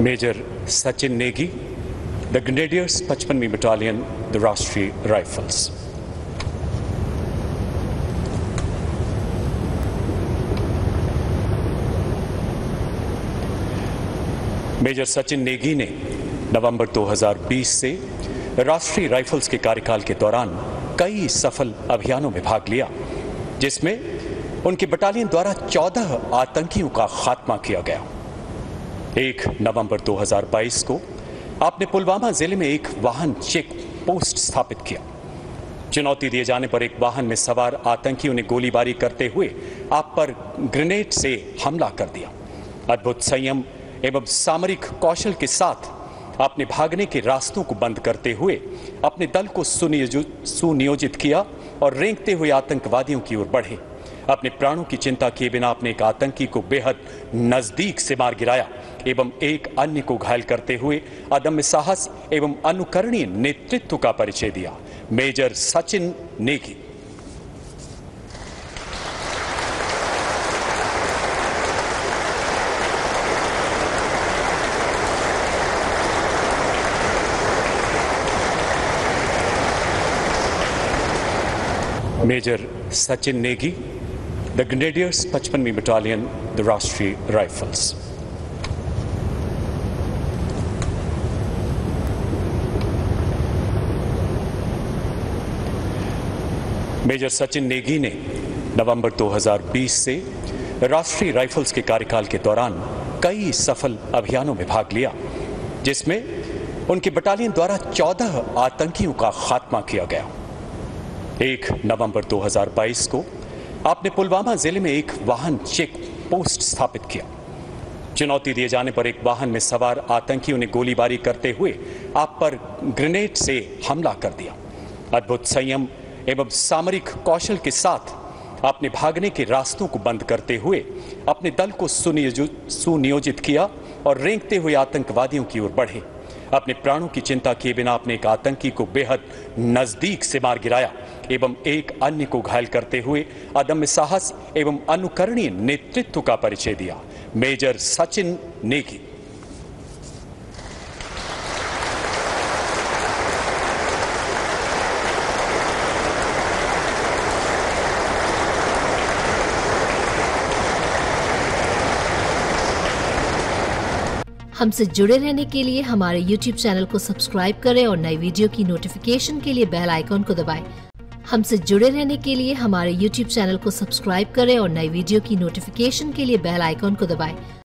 Major Sachin Negi, the grenadiers 55वीं battalion, the Rashtriya rifles. Major Sachin Negi ने नवंबर 2020 से राष्ट्रीय राइफल्स के कार्यकाल के दौरान कई सफल अभियानों में भाग लिया, जिसमें उनकी बटालियन द्वारा 14 आतंकियों का खात्मा किया गया। 1 नवंबर 2022 को आपने पुलवामा जिले में एक वाहन चेक पोस्ट स्थापित किया। चुनौती दिए जाने पर एक वाहन में सवार आतंकियों ने गोलीबारी करते हुए आप पर ग्रेनेड से हमला कर दिया। अद्भुत संयम एवं सामरिक कौशल के साथ आपने भागने के रास्तों को बंद करते हुए अपने दल को सुनियोजित किया और रेंगते हुए आतंकवादियों की ओर बढ़े। अपने प्राणों की चिंता किए बिना आपने एक आतंकी को बेहद नजदीक से मार गिराया एवं एक अन्य को घायल करते हुए अदम्य साहस एवं अनुकरणीय नेतृत्व का परिचय दिया। Major Sachin Negi. Major Sachin Negi, the grenadiers 55वीं battalion, the Rashtriya rifles. Major Sachin Negi ने नवंबर 2020 से राष्ट्रीय राइफल्स के कार्यकाल के दौरान कई सफल अभियानों में भाग लिया, जिसमें उनकी बटालियन द्वारा 14 आतंकियों का खात्मा किया गया। 1 नवंबर 2022 को आपने पुलवामा जिले में एक वाहन चेक पोस्ट स्थापित किया। चुनौती दिए जाने पर एक वाहन में सवार आतंकियों ने गोलीबारी करते हुए आप पर ग्रेनेड से हमला कर दिया। अद्भुत संयम एवं सामरिक कौशल के साथ आपने भागने के रास्तों को बंद करते हुए अपने दल को सुनियोजित किया और रेंगते हुए आतंकवादियों की ओर बढ़े। अपने प्राणों की चिंता किए बिना आपने एक आतंकी को बेहद नजदीक से मार गिराया एवं एक अन्य को घायल करते हुए अदम्य साहस एवं अनुकरणीय नेतृत्व का परिचय दिया। मेजर सचिन नेगी। हमसे जुड़े रहने के लिए हमारे YouTube चैनल को सब्सक्राइब करें और नई वीडियो की नोटिफिकेशन के लिए बेल आइकॉन को दबाएं। हमसे जुड़े रहने के लिए हमारे YouTube चैनल को सब्सक्राइब करें और नई वीडियो की नोटिफिकेशन के लिए बेल आइकॉन को दबाएं।